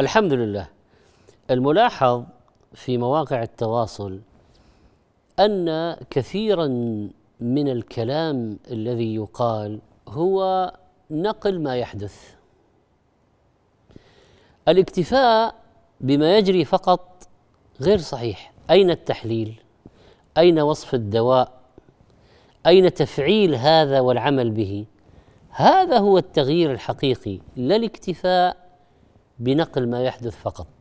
الحمد لله. الملاحظ في مواقع التواصل أن كثيرا من الكلام الذي يقال هو نقل ما يحدث. الاكتفاء بما يجري فقط غير صحيح. أين التحليل؟ أين وصف الدواء؟ أين تفعيل هذا والعمل به؟ هذا هو التغيير الحقيقي، لا الاكتفاء بنقل ما يحدث فقط.